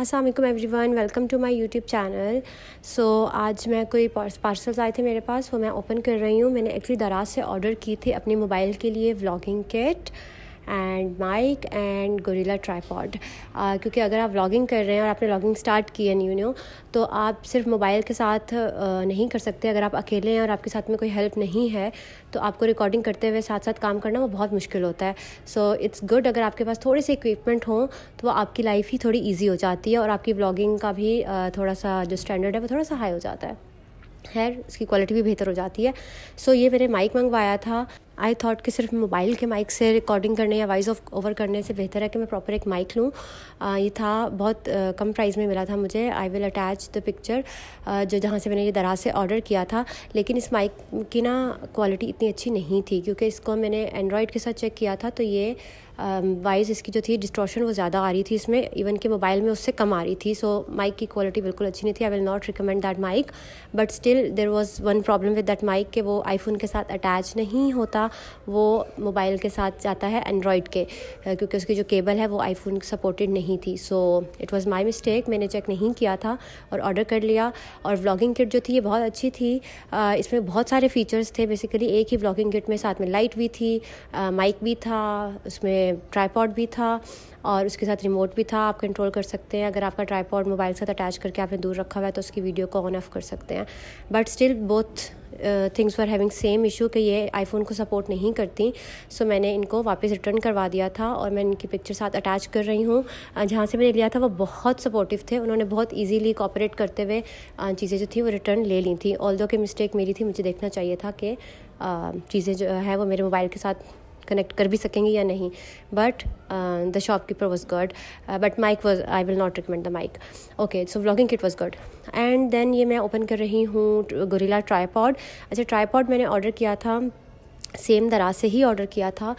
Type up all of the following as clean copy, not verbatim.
अस्सलाम वालेकुम everyone, welcome to my YouTube channel. So आज मैं कोई पार्सल्स आए थे मेरे पास, वो मैं ओपन कर रही हूँ। मैंने एक्चुअली दराज से ऑर्डर की थी अपने मोबाइल के लिए vlogging kit and mic and gorilla tripod, क्योंकि अगर आप व्लॉगिंग कर रहे हैं और आपने व्लॉगिंग स्टार्ट की है न्यू तो आप सिर्फ मोबाइल के साथ नहीं कर सकते। अगर आप अकेले हैं और आपके साथ में कोई हेल्प नहीं है तो आपको रिकॉर्डिंग करते हुए साथ साथ काम करना वो बहुत मुश्किल होता है। सो इट्स गुड अगर आपके पास थोड़े से इक्विपमेंट हों तो आपकी लाइफ ही थोड़ी ईजी हो जाती है और आपकी व्लॉगिंग का भी थोड़ा सा जो स्टैंडर्ड है वो थोड़ा सा हाई हो जाता है, खैर उसकी क्वालिटी भी बेहतर हो जाती है। सो ये मैंने माइक मंगवाया था। आई थॉट कि सिर्फ मोबाइल के माइक से रिकॉर्डिंग करने या वॉइस ओवर करने से बेहतर है कि मैं प्रॉपर एक माइक लूँ। ये था बहुत कम प्राइस में मिला था मुझे। I will attach the picture जो जहाँ से मैंने ये दराज से ऑर्डर किया था। लेकिन इस माइक की ना क्वालिटी इतनी अच्छी नहीं थी, क्योंकि इसको मैंने एंड्रॉयड के साथ चेक किया था तो ये वॉइस इसकी जो थी डिस्टॉर्शन वो ज़्यादा आ रही थी इसमें, इवन कि मोबाइल में उससे कम आ रही थी। सो माइक की क्वालिटी बिल्कुल अच्छी नहीं थी। I will not recommend that mic, but still there was one problem with that mic कि वो आईफोन के साथ अटैच नहीं होता, वो मोबाइल के साथ जाता है एंड्रॉयड के, क्योंकि उसकी जो केबल है वो आईफोन सपोर्टेड नहीं थी। So it was my mistake, मैंने चेक नहीं किया था और ऑर्डर कर लिया। और व्लॉगिंग किट जो थी ये बहुत अच्छी थी, इसमें बहुत सारे फीचर्स थे। बेसिकली एक ही व्लॉगिंग किट में साथ में लाइट भी थी, माइक भी था, उसमें ट्राइपॉड भी था और उसके साथ रिमोट भी था। आप कंट्रोल कर सकते हैं, अगर आपका ट्राइपॉड मोबाइल के साथ अटैच करके आपने दूर रखा हुआ है तो उसकी वीडियो को ऑन ऑफ कर सकते हैं। But still both things were having same issue कि ये आईफोन को सपोर्ट नहीं करती। सो मैंने इनको वापस रिटर्न करवा दिया था और मैं इनकी पिक्चर साथ अटैच कर रही हूँ। जहाँ से मैंने लिया था वो बहुत सपोर्टिव थे, उन्होंने बहुत ईजीली कोऑपरेट करते हुए चीज़ें जो थी वो रिटर्न ले ली थी। ऑल्दो कि मिस्टेक मेरी थी, मुझे देखना चाहिए था कि चीज़ें जो है वो मेरे मोबाइल के साथ कनेक्ट कर भी सकेंगे या नहीं। But the shopkeeper was good, but mic was, I will not recommend the mic. Okay, so vlogging kit was good. And then ये मैं ओपन कर रही हूँ गोरिल्ला ट्राइपॉड। अच्छा, ट्राइपॉड मैंने ऑर्डर किया था, सेम दराज से ही ऑर्डर किया था।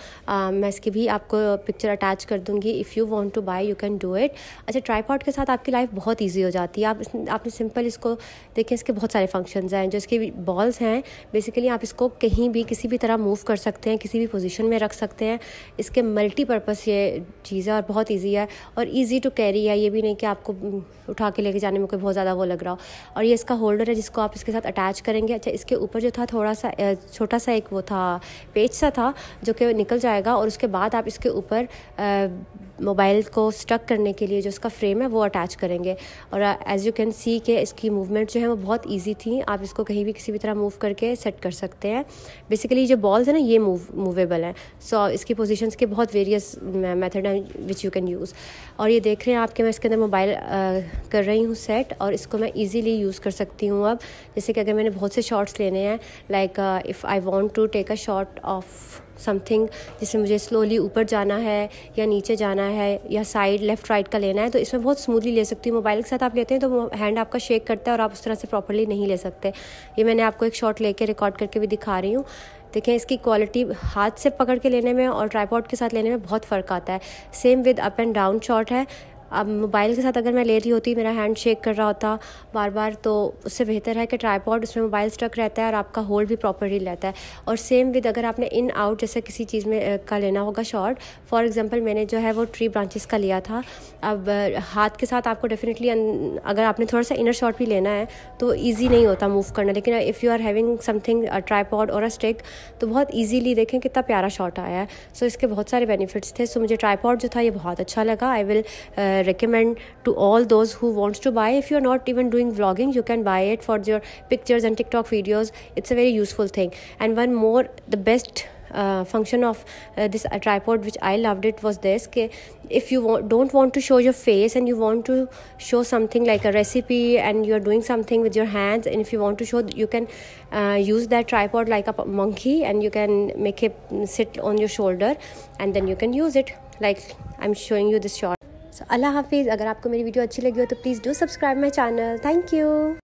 मैं इसकी भी आपको पिक्चर अटैच कर दूंगी। If you want to buy you can do it. अच्छा, ट्राइपॉड के साथ आपकी लाइफ बहुत इजी हो जाती है। आपने सिंपल इसको देखें, इसके बहुत सारे फंक्शंस हैं। जो इसके बॉल्स हैं बेसिकली आप इसको कहीं भी किसी भी तरह मूव कर सकते हैं, किसी भी पोजीशन में रख सकते हैं। इसके मल्टीपर्पज़ ये चीज़ है और बहुत ईजी है और ईजी टू कैरी है। ये भी नहीं कि आपको उठा के लेके जाने में कोई बहुत ज़्यादा वो लग रहा हो। और ये इसका होल्डर है जिसको आप इसके साथ अटैच करेंगे। अच्छा, इसके ऊपर जो था थोड़ा सा छोटा सा एक वो था, पेच सा था जो कि निकल जाएगा और उसके बाद आप इसके ऊपर मोबाइल को स्टक करने के लिए जो इसका फ्रेम है वो अटैच करेंगे। और एज़ यू कैन सी कि इसकी मूवमेंट जो है वो बहुत इजी थी। आप इसको कहीं भी किसी भी तरह मूव करके सेट कर सकते हैं। बेसिकली जो बॉल्स हैं ना ये मूवेबल हैं। सो इसकी पोजीशंस के बहुत वेरियस मेथड हैं विच यू कैन यूज़। और ये देख रहे हैं आपके, मैं इसके अंदर मोबाइल कर रही हूँ सेट और इसको मैं ईजीली यूज़ कर सकती हूँ। अब जैसे कि अगर मैंने बहुत से शॉट्स लेने हैं, like if I want to take a shot of something जिसमें मुझे स्लोली ऊपर जाना है या नीचे जाना है या साइड लेफ़्ट राइट का लेना है, तो इसमें बहुत स्मूथली ले सकती हूँ। मोबाइल के साथ आप लेते हैं तो हैंड आपका शेक करता है और आप उस तरह से प्रॉपर्ली नहीं ले सकते। ये मैंने आपको एक शॉट लेके रिकॉर्ड करके भी दिखा रही हूँ। देखें, इसकी क्वालिटी हाथ से पकड़ के लेने में और ट्राइपॉड के साथ लेने में बहुत फ़र्क आता है। Same with up and down shot है। अब मोबाइल के साथ अगर मैं ले रही होती, मेरा हैंड शेक कर रहा होता बार बार, तो उससे बेहतर है कि ट्राइपॉड, उसमें मोबाइल स्टक रहता है और आपका होल्ड भी प्रॉपरली रहता है। और सेम विद अगर आपने इन आउट जैसे किसी चीज़ में का लेना होगा शॉट, फॉर एग्जांपल मैंने जो है वो ट्री ब्रांचेस का लिया था। अब हाथ के साथ आपको डेफिनेटली अगर आपने थोड़ा सा इनर शॉट भी लेना है तो ईजी नहीं होता मूव करना। लेकिन if you are having something tripod और अ स्टिक तो बहुत ईजीली, देखें कितना प्यारा शॉट आया है। सो इसके बहुत सारे बेनिफिट्स थे। सो मुझे ट्राइपॉड जो था ये बहुत अच्छा लगा। I will recommend to all those who wants to buy. If you are not even doing vlogging you can buy it for your pictures and TikTok videos. It's a very useful thing. And one more, the best function of this tripod which I loved it was this, if you don't want to show your face and you want to show something like a recipe and you are doing something with your hands, and if you want to show you can use that tripod like a monkey and you can make it sit on your shoulder and then you can use it like I'm showing you this shot. So, Allah Hafiz. अगर आपको मेरी video अच्छी लगी हो तो please do subscribe my channel. Thank you.